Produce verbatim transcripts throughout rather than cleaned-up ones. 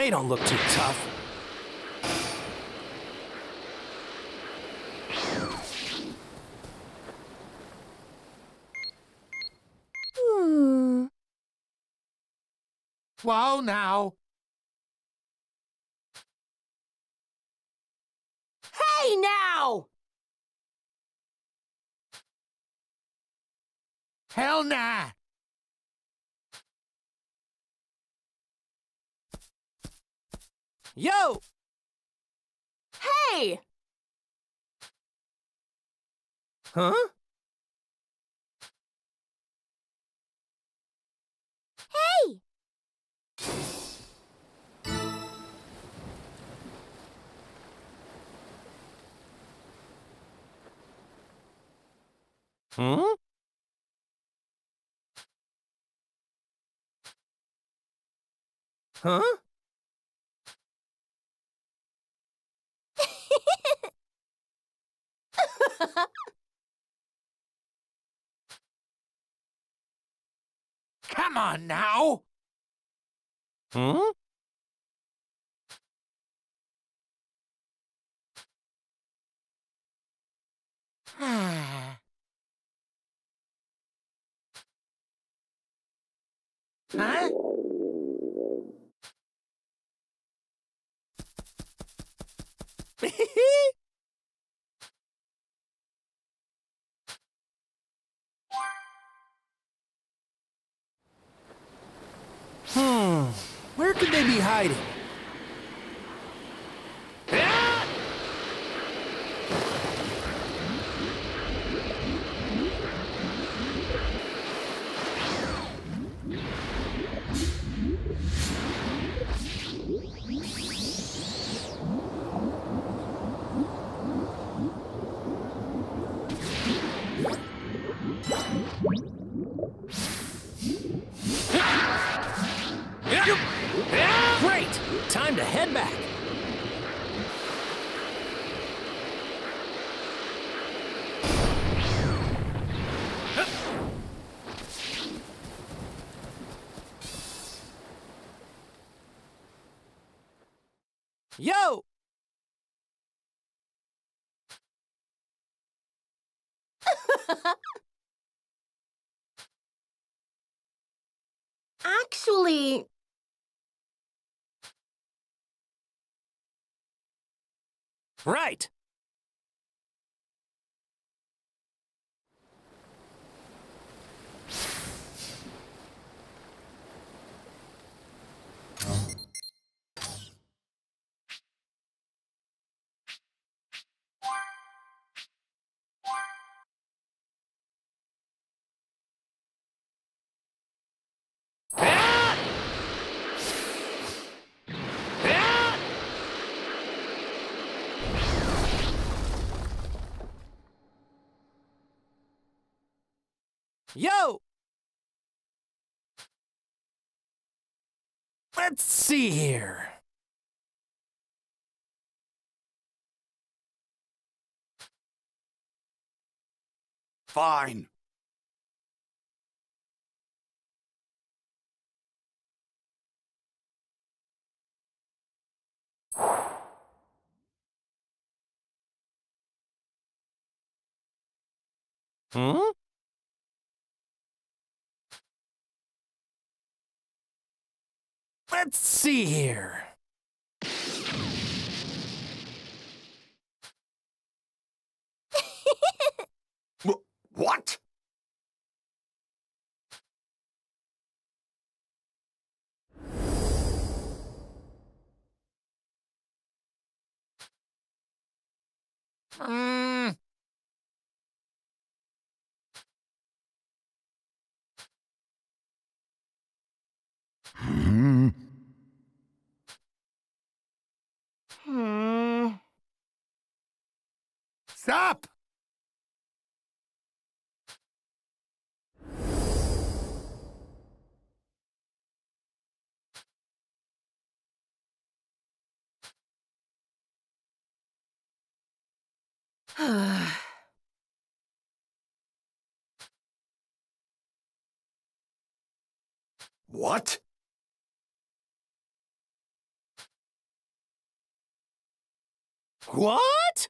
They don't look too tough. Hmm. Well, now. Hey, now! Hell nah! Yo! Hey! Huh? Hey! Hmm? Huh? Come on now. Hmm? Ah. Huh? Hmm, where could they be hiding? Ah! Great! Time to head back. Yo! Actually... Right. Yo! Let's see here. Fine. Hmm? Let's see here. What? Mm. Hmm. Hmm. Stop! What? What?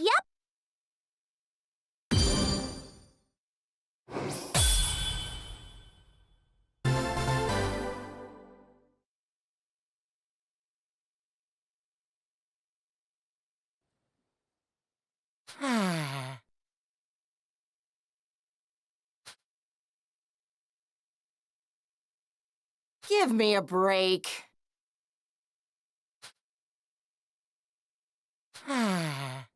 Yep. Ah. Give me a break. Ah.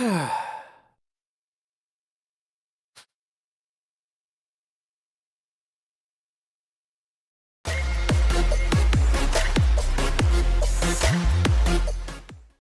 Yeah.